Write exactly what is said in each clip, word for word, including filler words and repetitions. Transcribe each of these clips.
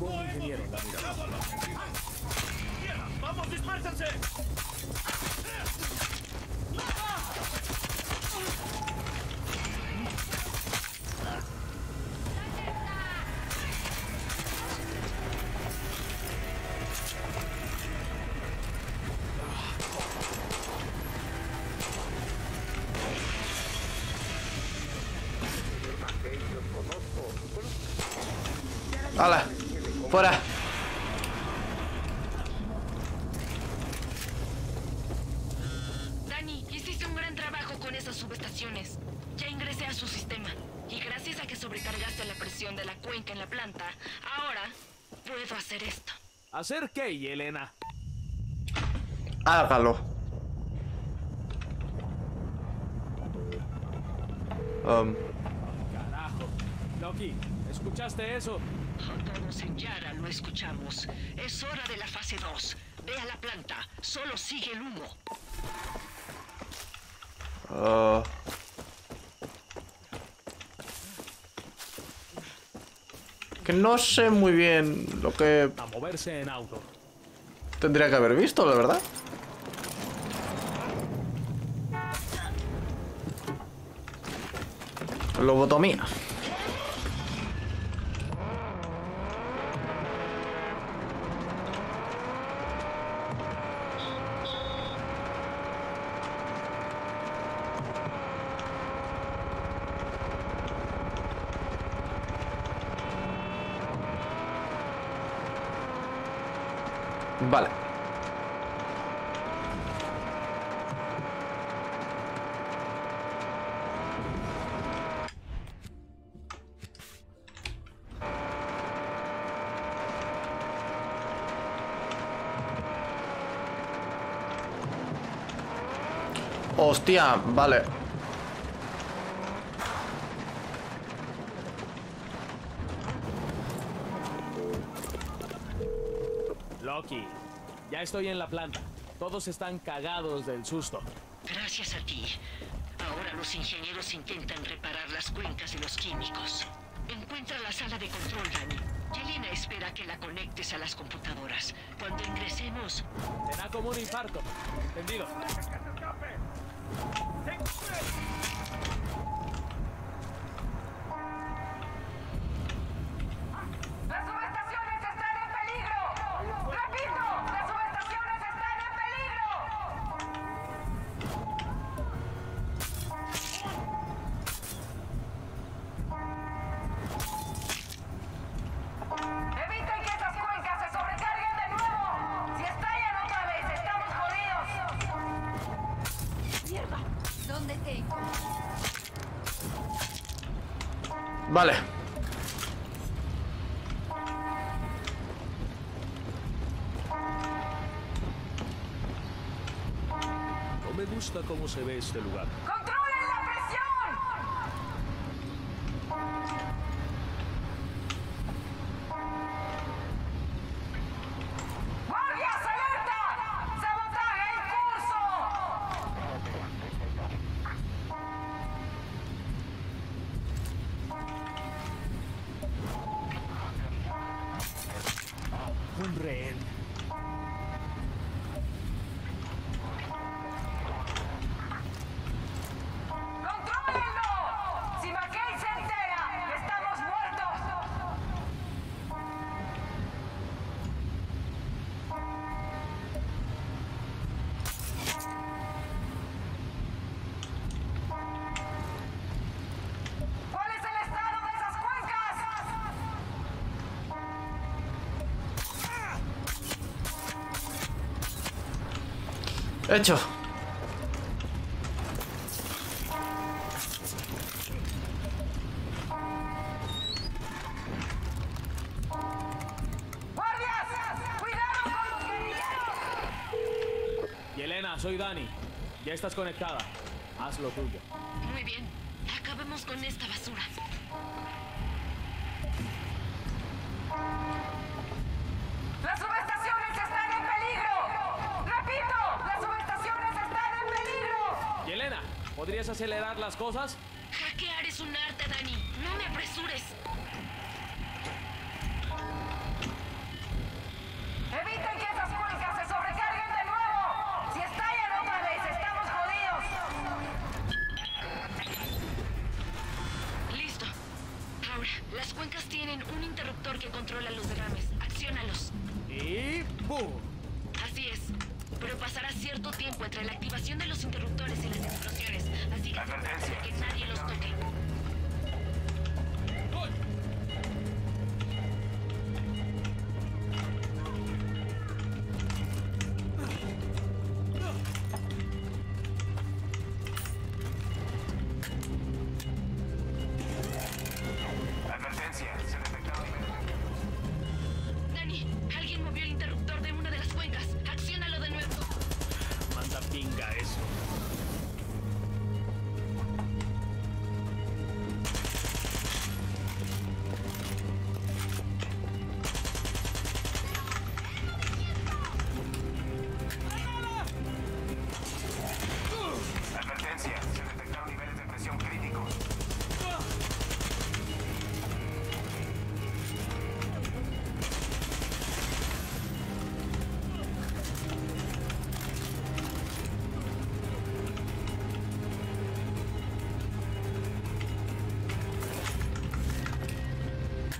ningún ingeniero la miraba. ¡Vamos, dispersense! ¡Hala! ¡Fuera! Dani, hiciste un gran trabajo con esas subestaciones. Ya ingresé a su sistema. Y gracias a que sobrecargaste la presión de la cuenca en la planta, ahora puedo hacer esto. ¿Hacer qué, Yelena? Hágalo. Um. Carajo. Loki, ¿escuchaste eso? Todos en Yara lo escuchamos. Es hora de la fase dos. Ve a la planta. Solo sigue el humo. Uh. Que no sé muy bien lo que... A moverse en auto. Tendría que haber visto, la verdad. Lobotomía. Vale. Hostia, vale. Loki. Ya estoy en la planta. Todos están cagados del susto. Gracias a ti. Ahora los ingenieros intentan reparar las cuencas y los químicos. Encuentra la sala de control, Dani. Yelena espera que la conectes a las computadoras. Cuando ingresemos... Será como un infarto. ¿Entendido? Vale. No me gusta cómo se ve este lugar. ¡Controlen la presión! ¡Guardias, alerta! ¡Sabotaje en curso! Un rehén. ¡Contrólenlo! Si McKay se entera, estamos muertos. ¿Cuál es el estado de esas cuencas? Hecho. ¡Guardias! ¡Cuidado con los guerrilleros! Yelena, soy Dani. Ya estás conectada. Haz lo tuyo. Muy bien. Acabemos con esta basura. ¡Las subestaciones están en peligro! ¡Repito! ¡Las subestaciones están en peligro! Yelena, ¿podrías acelerar las cosas? Hackear es un arte, Dani. No me apresures. controla los derrames. Acciónalos. Y ¡pum! Así es. Pero pasará cierto tiempo entre la activación de los interruptores y las explosiones. Así que asegúrate que nadie los toque.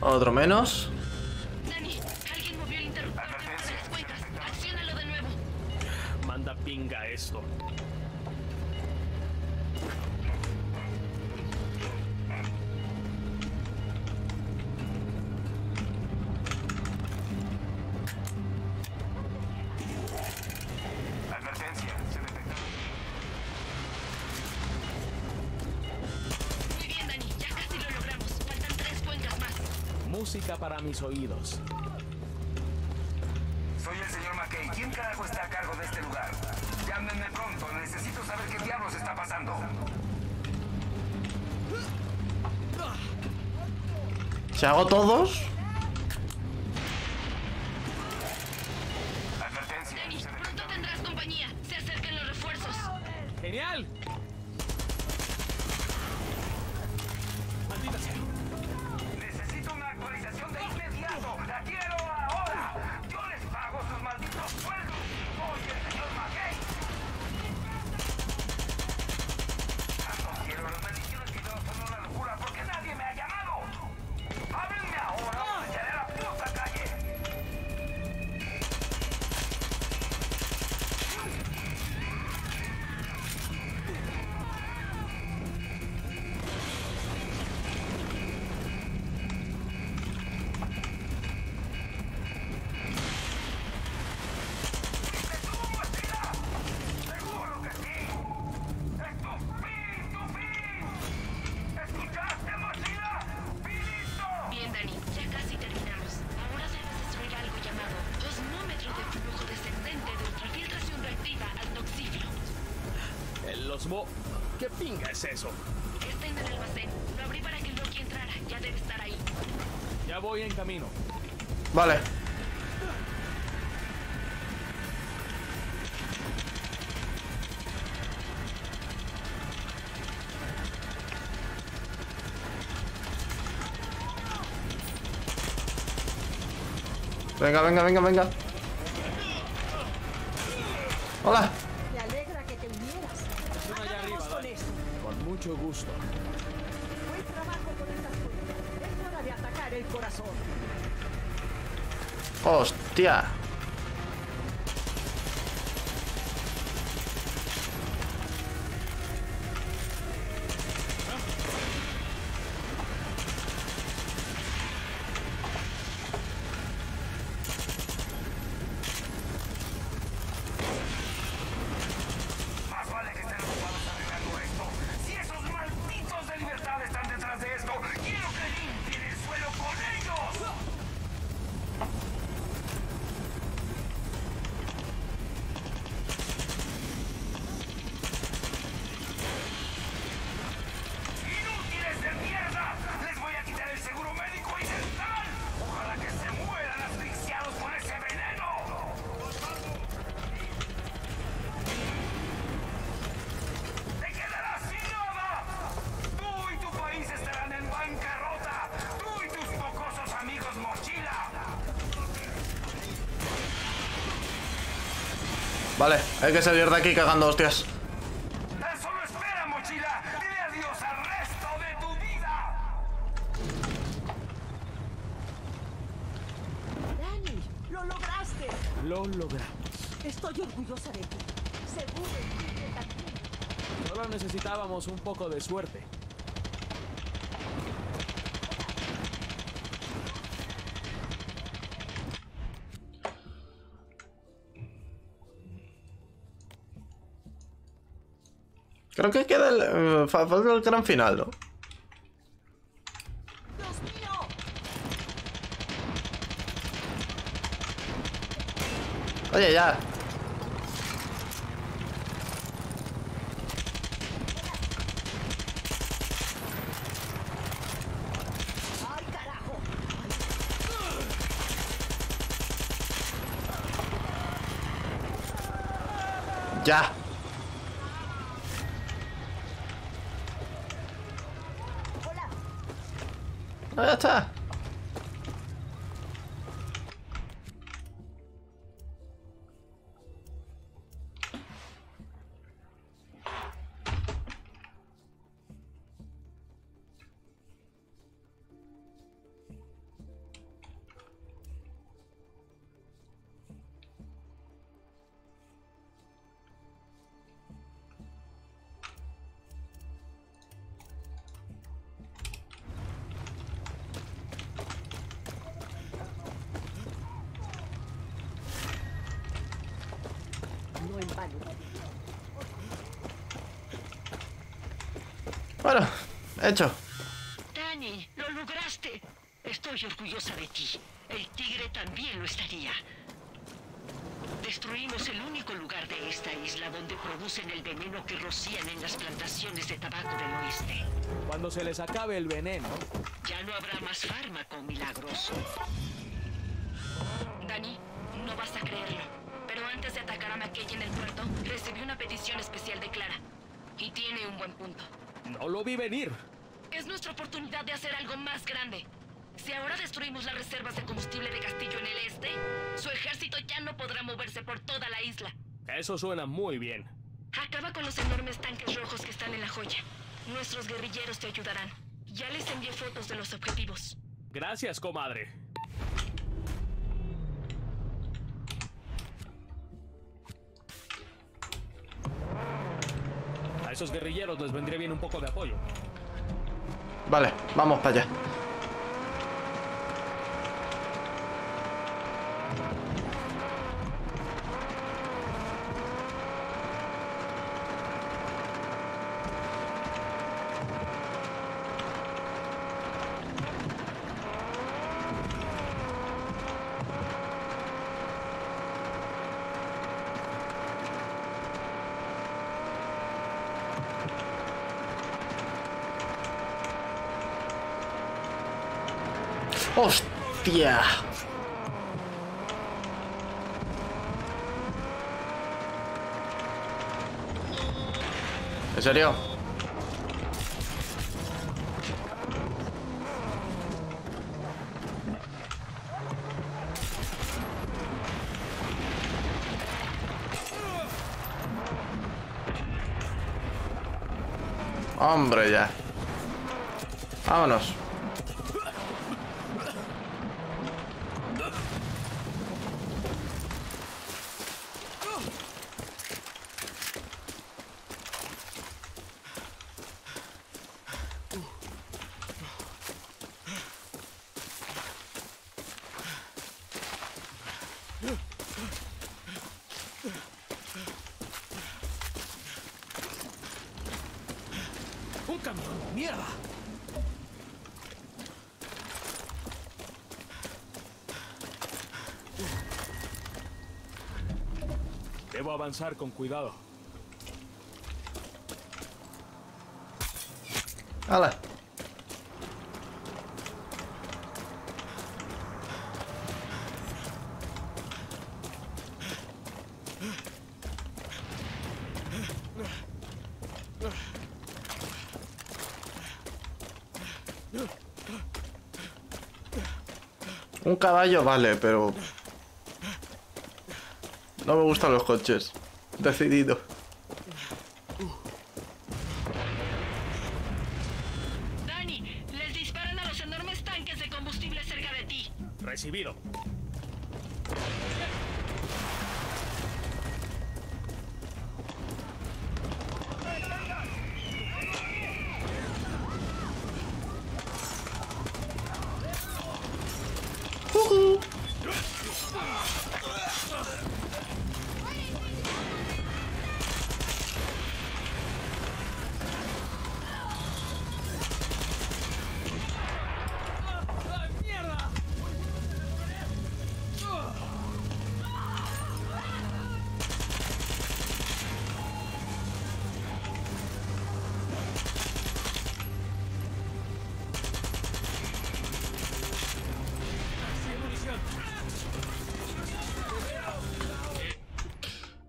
Otro menos. Dani, alguien movió el interruptor de las cuencas. Acciónalo de nuevo. Manda pinga eso. Música para mis oídos. Soy el señor McKay. ¿Quién carajo está a cargo de este lugar? Llámenme pronto. Necesito saber qué diablos está pasando. ¿Se hago todos? Advertencia. Dani, pronto tendrás compañía. Se acercan los refuerzos. ¡Genial! ¡Maldita sea! ¿Qué pinga es eso? Está en el almacén. Lo abrí para que Loki entrara. Ya debe estar ahí. Ya voy en camino. Vale. Venga, venga, venga, venga. Hola. Mucho gusto. Buen trabajo con estas puertas. Es hora de atacar el corazón. Hostia. Vale, hay que salir de aquí cagando hostias. Tan solo espera, mochila. Dile adiós al resto de tu vida. lograste. Lo logramos. Estoy orgullosa de ti. Seguro que aquí. Solo necesitábamos un poco de suerte. Creo que queda el, uh, falta el gran final, ¿no? Oye, ya. Ya. Ah, ya está. Bueno, hecho. Dani, lo lograste. Estoy orgullosa de ti. El tigre también lo estaría. Destruimos el único lugar de esta isla donde producen el veneno que rocían en las plantaciones de tabaco del oeste. Cuando se les acabe el veneno, ya no habrá más fármaco milagroso. Dani, no vas a creerlo. Pero antes de atacar a McKay en el puerto, recibí una petición especial de Clara. Y tiene un buen punto. No lo vi venir. Es nuestra oportunidad de hacer algo más grande. Si ahora destruimos las reservas de combustible de Castillo en el este, su ejército ya no podrá moverse por toda la isla. Eso suena muy bien. Acaba con los enormes tanques rojos que están en la joya. Nuestros guerrilleros te ayudarán. Ya les envié fotos de los objetivos. Gracias, comadre. Esos guerrilleros les vendría bien un poco de apoyo. Vale, vamos para allá. ¡Hostia! ¿En serio? Hombre, ya. Vámonos. ¡Mierda! Debo avanzar con cuidado. ¡Hala! Un caballo vale, pero no me gustan los coches. Decidido. Dani, les disparan a los enormes tanques de combustible cerca de ti. Recibido.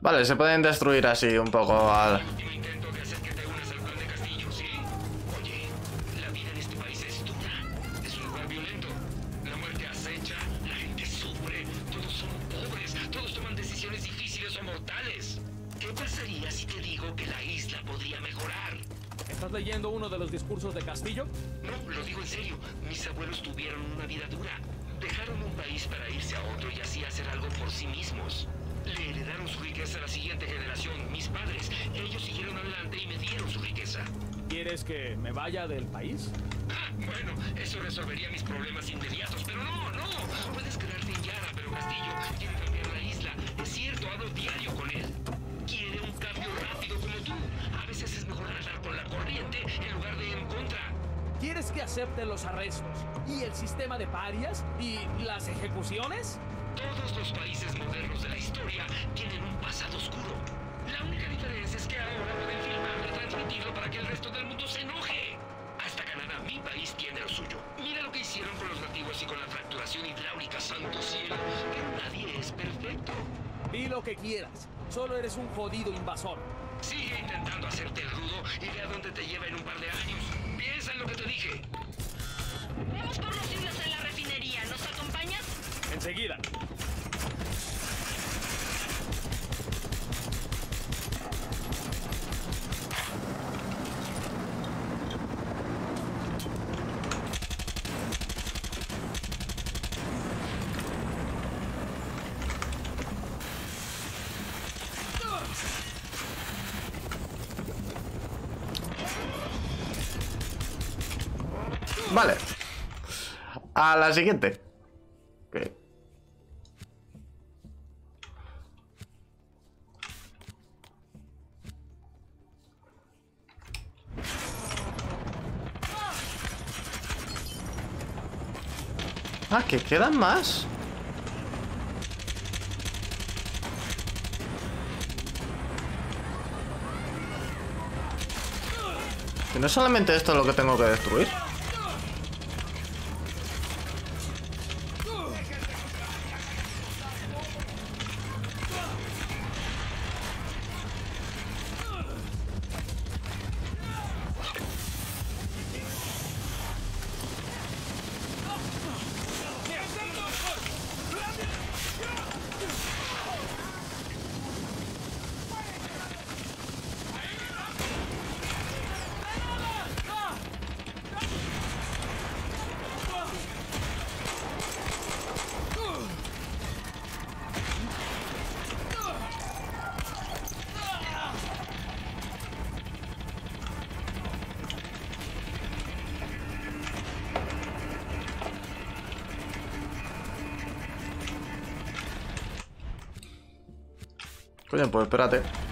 Vale, se pueden destruir así un poco al... ¿Leyendo uno de los discursos de Castillo? No, lo digo en serio. Mis abuelos tuvieron una vida dura. Dejaron un país para irse a otro y así hacer algo por sí mismos. Le heredaron su riqueza a la siguiente generación, mis padres. Ellos siguieron adelante y me dieron su riqueza. ¿Quieres que me vaya del país? Ah, bueno, eso resolvería mis problemas inmediatos, pero no, no. Puedes quedarte en Yara, pero Castillo quiere cambiar la isla. Es cierto, hablo diario con él. Quiere un cambio rápido como tú. A veces es mejor nadar con la corriente en lugar de en contra. ¿Quieres que acepte los arrestos y el sistema de parias y las ejecuciones? Todos los países modernos de la historia tienen un pasado oscuro. La única diferencia es que ahora pueden filmarlo y transmitirlo para que el resto del mundo se enoje. Hasta Canadá, mi país, tiene lo suyo. Mira lo que hicieron con los nativos y con la fracturación hidráulica, santo cielo. Pero nadie es perfecto. Di lo que quieras. Solo eres un jodido invasor. Sigue intentando hacerte el rudo y ve a dónde te lleva en un par de años. Piensa en lo que te dije. Vamos por los signos en la refinería. ¿Nos acompañas? Enseguida. Vale, a la siguiente. Okay. Ah, que quedan más. Que no solamente esto es lo que tengo que destruir. Coño, pues espérate.